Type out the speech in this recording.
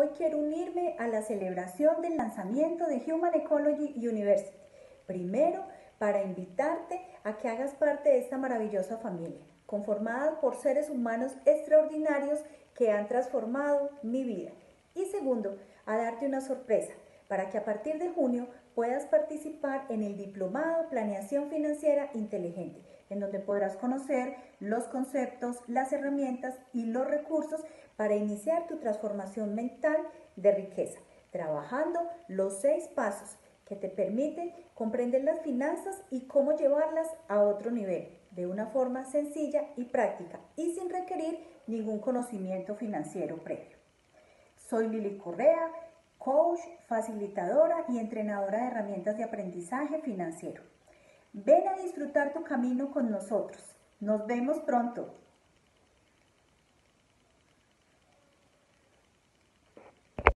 Hoy quiero unirme a la celebración del lanzamiento de Human Ecology University. Primero, para invitarte a que hagas parte de esta maravillosa familia, conformada por seres humanos extraordinarios que han transformado mi vida. Y segundo, a darte una sorpresa, para que a partir de junio puedas participar en el Diplomado Planeación Financiera Inteligente, en donde podrás conocer los conceptos, las herramientas y los recursos para iniciar tu transformación mental de riqueza, trabajando los 6 pasos que te permiten comprender las finanzas y cómo llevarlas a otro nivel, de una forma sencilla y práctica y sin requerir ningún conocimiento financiero previo. Soy Milly Correa, coach, facilitadora y entrenadora de herramientas de aprendizaje financiero. Ven a disfrutar tu camino con nosotros. Nos vemos pronto.